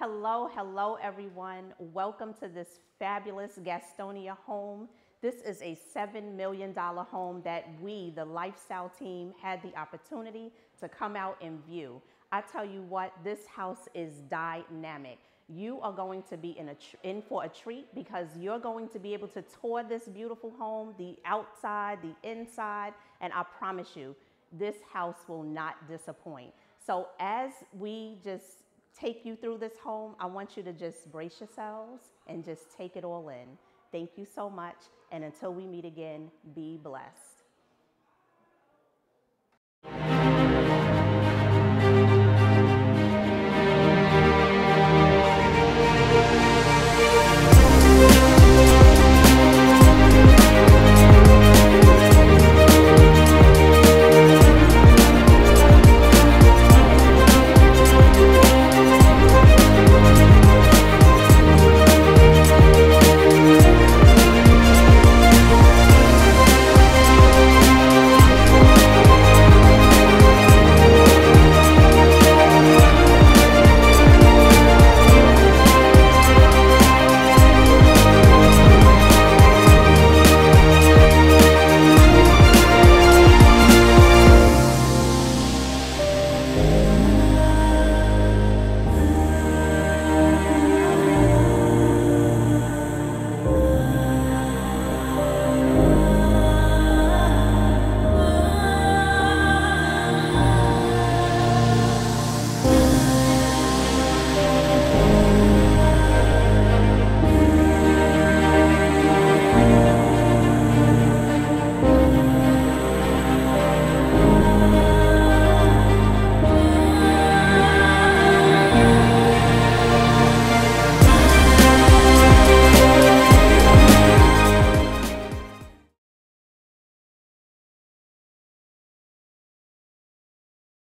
Hello everyone. Welcome to this fabulous Gastonia home. This is a $7 million home that we, the Lifestyle team, had the opportunity to come out and view. I tell you what, this house is dynamic. You are going to be in for a treat because you're going to be able to tour this beautiful home, the outside, the inside, and I promise you, this house will not disappoint. So as we just take you through this home, I want you to just brace yourselves and just take it all in. Thank you so much, and until we meet again, be blessed.